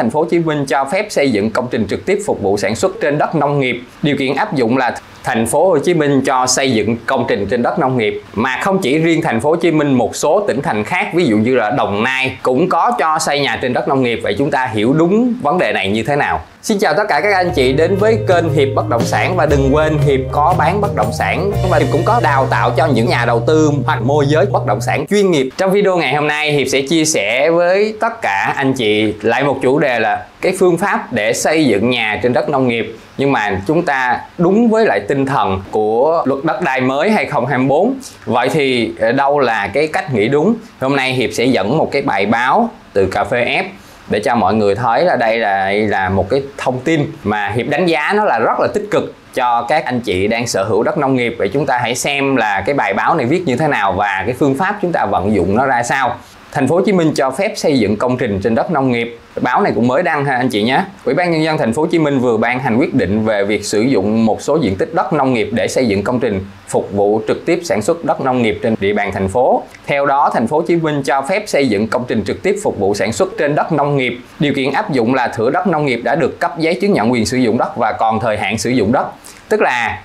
Thành phố Hồ Chí Minh cho phép xây dựng công trình trực tiếp phục vụ sản xuất trên đất nông nghiệp. Điều kiện áp dụng là Thành phố Hồ Chí Minh cho xây dựng công trình trên đất nông nghiệp, mà không chỉ riêng Thành phố Hồ Chí Minh, một số tỉnh thành khác ví dụ như là Đồng Nai cũng có cho xây nhà trên đất nông nghiệp. Vậy chúng ta hiểu đúng vấn đề này như thế nào? Xin chào tất cả các anh chị đến với kênh Hiệp Bất Động Sản, và đừng quên Hiệp có bán bất động sản và Hiệp cũng có đào tạo cho những nhà đầu tư hoặc môi giới bất động sản chuyên nghiệp. Trong video ngày hôm nay, Hiệp sẽ chia sẻ với tất cả anh chị lại một chủ đề là cái phương pháp để xây dựng nhà trên đất nông nghiệp, nhưng mà chúng ta đúng với lại tinh thần của luật đất đai mới 2024. Vậy thì đâu là cái cách nghĩ đúng? Hôm nay Hiệp sẽ dẫn một cái bài báo từ Cafe F để cho mọi người thấy là đây là một cái thông tin mà Hiệp đánh giá nó là rất là tích cực cho các anh chị đang sở hữu đất nông nghiệp. Vậy chúng ta hãy xem là cái bài báo này viết như thế nào và cái phương pháp chúng ta vận dụng nó ra sao. Thành phố Hồ Chí Minh cho phép xây dựng công trình trên đất nông nghiệp. Báo này cũng mới đăng ha anh chị nhé. Ủy ban nhân dân Thành phố Hồ Chí Minh vừa ban hành quyết định về việc sử dụng một số diện tích đất nông nghiệp để xây dựng công trình phục vụ trực tiếp sản xuất đất nông nghiệp trên địa bàn thành phố. Theo đó, Thành phố Hồ Chí Minh cho phép xây dựng công trình trực tiếp phục vụ sản xuất trên đất nông nghiệp. Điều kiện áp dụng là thửa đất nông nghiệp đã được cấp giấy chứng nhận quyền sử dụng đất và còn thời hạn sử dụng đất. Tức là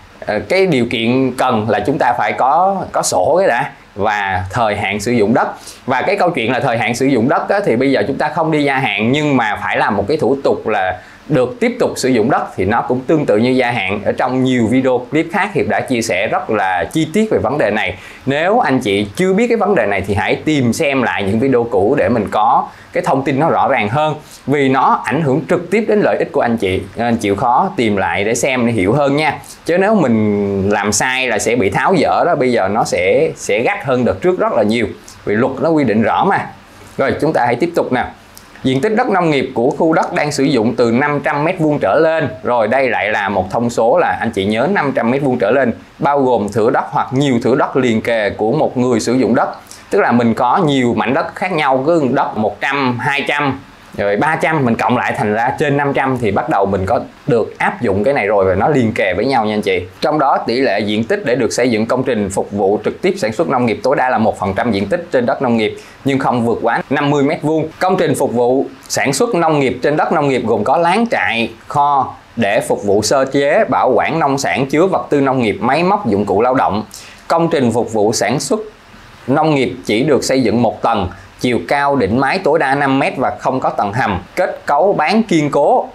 cái điều kiện cần là chúng ta phải có sổ cái đã, và thời hạn sử dụng đất. Và cái câu chuyện là thời hạn sử dụng đất á, thì bây giờ chúng ta không đi gia hạn, nhưng mà phải làm một cái thủ tục là được tiếp tục sử dụng đất, thì nó cũng tương tự như gia hạn. Ở trong nhiều video clip khác, Hiệp đã chia sẻ rất là chi tiết về vấn đề này. Nếu anh chị chưa biết cái vấn đề này thì hãy tìm xem lại những video cũ để mình có cái thông tin nó rõ ràng hơn, vì nó ảnh hưởng trực tiếp đến lợi ích của anh chị, nên chịu khó tìm lại để xem để hiểu hơn nha. Chứ nếu mình làm sai là sẽ bị tháo dỡ đó, bây giờ nó sẽ gắt hơn đợt trước rất là nhiều, vì luật nó quy định rõ mà. Rồi chúng ta hãy tiếp tục nè. Diện tích đất nông nghiệp của khu đất đang sử dụng từ 500m² trở lên. Rồi đây lại là một thông số là anh chị nhớ 500m² trở lên, bao gồm thửa đất hoặc nhiều thửa đất liền kề của một người sử dụng đất. Tức là mình có nhiều mảnh đất khác nhau, cứ đất 100, 200, rồi 300 mình cộng lại thành ra trên 500 thì bắt đầu mình có được áp dụng cái này rồi, và nó liên kề với nhau nha anh chị. Trong đó tỷ lệ diện tích để được xây dựng công trình phục vụ trực tiếp sản xuất nông nghiệp tối đa là 1% diện tích trên đất nông nghiệp nhưng không vượt quá 50m². Công trình phục vụ sản xuất nông nghiệp trên đất nông nghiệp gồm có lán trại, kho để phục vụ sơ chế, bảo quản nông sản, chứa vật tư nông nghiệp, máy móc, dụng cụ lao động. Công trình phục vụ sản xuất nông nghiệp chỉ được xây dựng một tầng, chiều cao đỉnh mái tối đa 5m và không có tầng hầm, kết cấu bán kiên cố.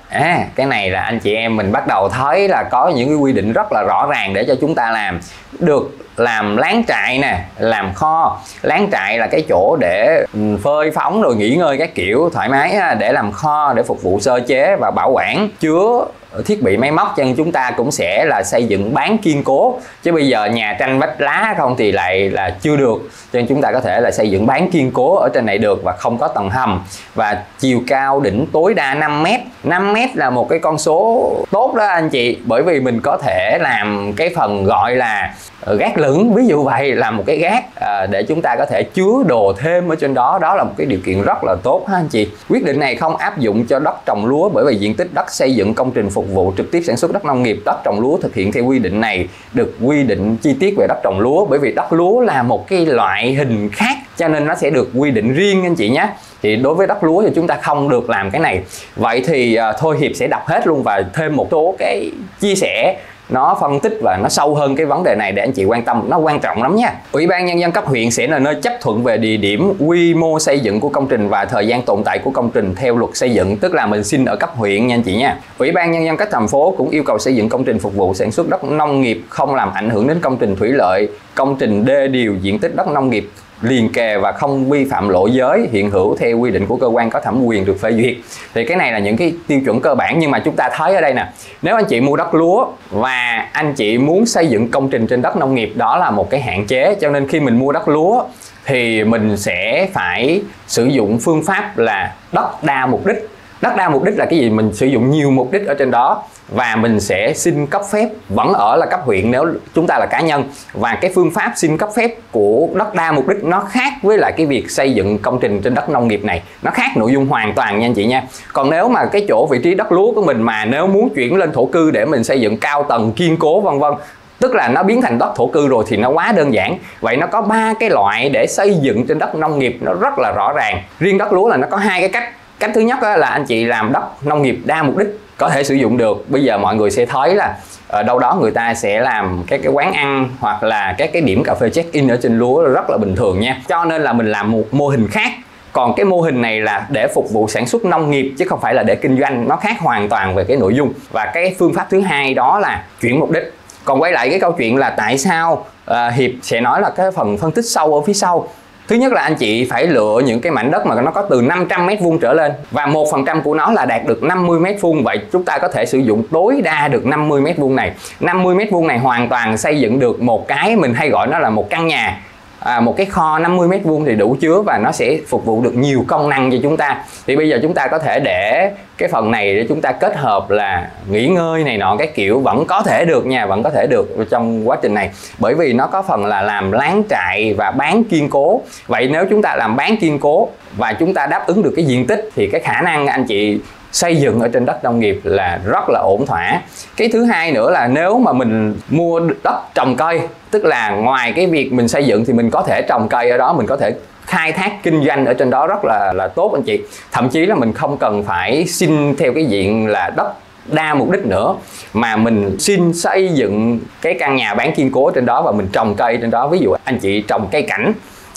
Cái này là anh chị em mình bắt đầu thấy là có những cái quy định rất là rõ ràng để cho chúng ta làm. Được làm lán trại nè, làm kho. Lán trại là cái chỗ để phơi phóng rồi nghỉ ngơi các kiểu thoải mái, để làm kho để phục vụ sơ chế và bảo quản, chứa thiết bị máy móc. Cho nên chúng ta cũng sẽ là xây dựng bán kiên cố, chứ bây giờ nhà tranh vách lá không thì lại là chưa được. Cho nên chúng ta có thể là xây dựng bán kiên cố ở trên này được, và không có tầng hầm, và chiều cao đỉnh tối đa 5m. 5m là một cái con số tốt đó anh chị, bởi vì mình có thể làm cái phần gọi là gác lửng, ví dụ vậy, làm một cái gác để chúng ta có thể chứa đồ thêm ở trên đó. Đó là một cái điều kiện rất là tốt ha anh chị. Quyết định này không áp dụng cho đất trồng lúa, bởi vì diện tích đất xây dựng công trình phục vụ trực tiếp sản xuất đất nông nghiệp, đất trồng lúa thực hiện theo quy định này được quy định chi tiết về đất trồng lúa, bởi vì đất lúa là một cái loại hình khác cho nên nó sẽ được quy định riêng anh chị nhé. Thì đối với đất lúa thì chúng ta không được làm cái này. Vậy thì thôi Hiệp sẽ đọc hết luôn và thêm một số cái chia sẻ nó phân tích và nó sâu hơn cái vấn đề này để anh chị quan tâm, nó quan trọng lắm nha. Ủy ban nhân dân cấp huyện sẽ là nơi chấp thuận về địa điểm, quy mô xây dựng của công trình và thời gian tồn tại của công trình theo luật xây dựng, tức là mình xin ở cấp huyện nha anh chị nha. Ủy ban nhân dân các thành phố cũng yêu cầu xây dựng công trình phục vụ sản xuất đất nông nghiệp không làm ảnh hưởng đến công trình thủy lợi, công trình đê điều, diện tích đất nông nghiệp liền kề và không vi phạm lộ giới hiện hữu theo quy định của cơ quan có thẩm quyền được phê duyệt. Thì cái này là những cái tiêu chuẩn cơ bản, nhưng mà chúng ta thấy ở đây nè, nếu anh chị mua đất lúa và anh chị muốn xây dựng công trình trên đất nông nghiệp, đó là một cái hạn chế. Cho nên khi mình mua đất lúa thì mình sẽ phải sử dụng phương pháp là đất đa mục đích. Đất đa mục đích là cái gì? Mình sử dụng nhiều mục đích ở trên đó và mình sẽ xin cấp phép, vẫn ở là cấp huyện nếu chúng ta là cá nhân. Và cái phương pháp xin cấp phép của đất đa mục đích nó khác với lại cái việc xây dựng công trình trên đất nông nghiệp này, nó khác nội dung hoàn toàn nha anh chị nha. Còn nếu mà cái chỗ vị trí đất lúa của mình mà nếu muốn chuyển lên thổ cư để mình xây dựng cao tầng kiên cố vân vân, tức là nó biến thành đất thổ cư rồi thì nó quá đơn giản. Vậy nó có ba cái loại để xây dựng trên đất nông nghiệp, nó rất là rõ ràng. Riêng đất lúa là nó có hai cái cách. Cách thứ nhất là anh chị làm đất nông nghiệp đa mục đích có thể sử dụng được. Bây giờ mọi người sẽ thấy là ở đâu đó người ta sẽ làm các cái quán ăn hoặc là các cái điểm cà phê check-in ở trên lúa rất là bình thường nha. Cho nên là mình làm một mô hình khác. Còn cái mô hình này là để phục vụ sản xuất nông nghiệp chứ không phải là để kinh doanh, nó khác hoàn toàn về cái nội dung. Và cái phương pháp thứ hai đó là chuyển mục đích. Còn quay lại cái câu chuyện là tại sao Hiệp sẽ nói là cái phần phân tích sâu ở phía sau. Thứ nhất là anh chị phải lựa những cái mảnh đất mà nó có từ 500m² trở lên và 1% của nó là đạt được 50m², vậy chúng ta có thể sử dụng tối đa được 50m² này. 50m² này hoàn toàn xây dựng được một cái mình hay gọi nó là một căn nhà. Một cái kho 50m² thì đủ chứa và nó sẽ phục vụ được nhiều công năng cho chúng ta. Thì bây giờ chúng ta có thể để cái phần này để chúng ta kết hợp là nghỉ ngơi này nọ, cái kiểu vẫn có thể được nha, vẫn có thể được trong quá trình này. Bởi vì nó có phần là làm lán trại và bán kiên cố. Vậy nếu chúng ta làm bán kiên cố và chúng ta đáp ứng được cái diện tích thì cái khả năng anh chị xây dựng ở trên đất nông nghiệp là rất là ổn thỏa. Cái thứ hai nữa là nếu mà mình mua đất trồng cây, tức là ngoài cái việc mình xây dựng thì mình có thể trồng cây ở đó, mình có thể khai thác kinh doanh ở trên đó rất là tốt anh chị. Thậm chí là mình không cần phải xin theo cái diện là đất đa mục đích nữa, mà mình xin xây dựng cái căn nhà bán kiên cố trên đó và mình trồng cây trên đó. Ví dụ anh chị trồng cây cảnh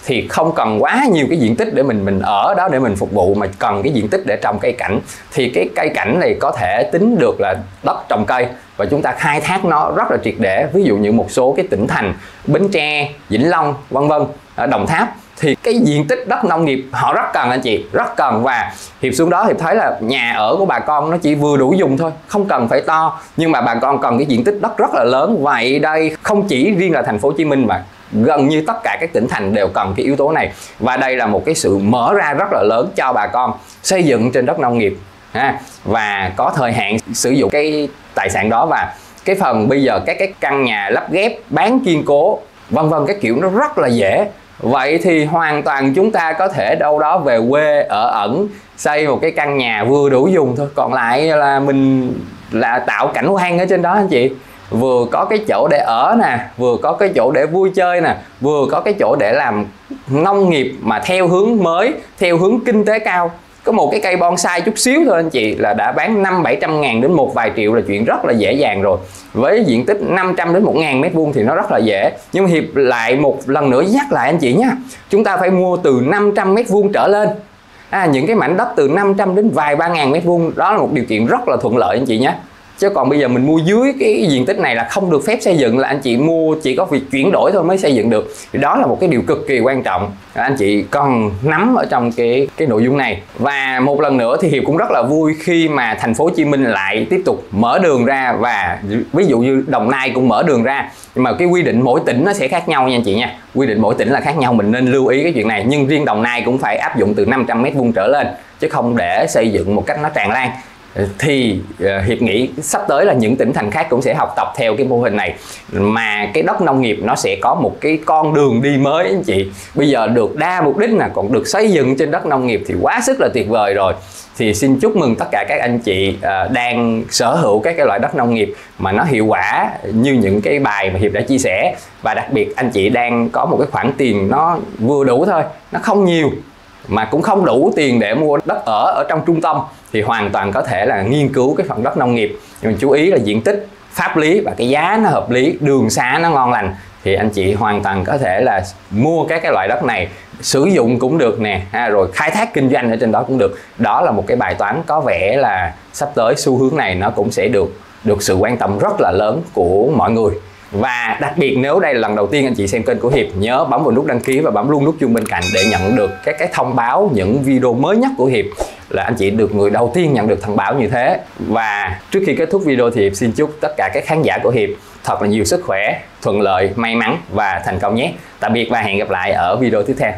thì không cần quá nhiều cái diện tích để mình ở đó để mình phục vụ, mà cần cái diện tích để trồng cây cảnh. Thì cái cây cảnh này có thể tính được là đất trồng cây và chúng ta khai thác nó rất là triệt để. Ví dụ như một số cái tỉnh thành Bến Tre, Vĩnh Long, vân vân, ở Đồng Tháp thì cái diện tích đất nông nghiệp họ rất cần anh chị, rất cần. Và Hiệp xuống đó Hiệp thấy là nhà ở của bà con nó chỉ vừa đủ dùng thôi, không cần phải to, nhưng mà bà con cần cái diện tích đất rất là lớn. Vậy đây không chỉ riêng là thành phố Hồ Chí Minh mà gần như tất cả các tỉnh thành đều cần cái yếu tố này. Và đây là một cái sự mở ra rất là lớn cho bà con xây dựng trên đất nông nghiệp ha, và có thời hạn sử dụng cái tài sản đó. Và cái phần bây giờ các cái căn nhà lắp ghép bán kiên cố vân vân các kiểu nó rất là dễ. Vậy thì hoàn toàn chúng ta có thể đâu đó về quê ở ẩn, xây một cái căn nhà vừa đủ dùng thôi, còn lại là mình là tạo cảnh quan ở trên đó anh chị. Vừa có cái chỗ để ở nè, vừa có cái chỗ để vui chơi nè, vừa có cái chỗ để làm nông nghiệp mà theo hướng mới, theo hướng kinh tế cao. Có một cái cây bonsai chút xíu thôi anh chị là đã bán 500-700 ngàn đến một vài triệu là chuyện rất là dễ dàng rồi. Với diện tích 500 đến 1.000m² thì nó rất là dễ. Nhưng Hiệp lại một lần nữa nhắc lại anh chị nhé, chúng ta phải mua từ 500m² trở lên. Những cái mảnh đất từ 500 đến vài 3.000m² đó là một điều kiện rất là thuận lợi anh chị nhé. Chứ còn bây giờ mình mua dưới cái diện tích này là không được phép xây dựng, là anh chị mua chỉ có việc chuyển đổi thôi mới xây dựng được. Thì đó là một cái điều cực kỳ quan trọng anh chị cần nắm ở trong cái nội dung này. Và một lần nữa thì Hiệp cũng rất là vui khi mà thành phố Hồ Chí Minh lại tiếp tục mở đường ra, và ví dụ như Đồng Nai cũng mở đường ra. Nhưng mà cái quy định mỗi tỉnh nó sẽ khác nhau nha anh chị nha. Quy định mỗi tỉnh là khác nhau, mình nên lưu ý cái chuyện này. Nhưng riêng Đồng Nai cũng phải áp dụng từ 500m² trở lên, chứ không để xây dựng một cách nó tràn lan. Thì Hiệp nghĩ sắp tới là những tỉnh thành khác cũng sẽ học tập theo cái mô hình này, mà cái đất nông nghiệp nó sẽ có một cái con đường đi mới anh chị. Bây giờ được đa mục đích là còn được xây dựng trên đất nông nghiệp thì quá sức là tuyệt vời rồi. Thì xin chúc mừng tất cả các anh chị đang sở hữu các cái loại đất nông nghiệp mà nó hiệu quả như những cái bài mà Hiệp đã chia sẻ. Và đặc biệt anh chị đang có một cái khoản tiền nó vừa đủ thôi, nó không nhiều mà cũng không đủ tiền để mua đất ở trong trung tâm, thì hoàn toàn có thể là nghiên cứu cái phần đất nông nghiệp. Nhưng mình chú ý là diện tích, pháp lý và cái giá nó hợp lý, đường xá nó ngon lành, thì anh chị hoàn toàn có thể là mua các cái loại đất này, sử dụng cũng được nè, rồi khai thác kinh doanh ở trên đó cũng được. Đó là một cái bài toán có vẻ là sắp tới xu hướng này nó cũng sẽ được sự quan tâm rất là lớn của mọi người. Và đặc biệt nếu đây là lần đầu tiên anh chị xem kênh của Hiệp, nhớ bấm vào nút đăng ký và bấm luôn nút chuông bên cạnh để nhận được các cái thông báo những video mới nhất của Hiệp, là anh chị được người đầu tiên nhận được thông báo như thế. Và trước khi kết thúc video thì Hiệp xin chúc tất cả các khán giả của Hiệp thật là nhiều sức khỏe, thuận lợi, may mắn và thành công nhé. Tạm biệt và hẹn gặp lại ở video tiếp theo.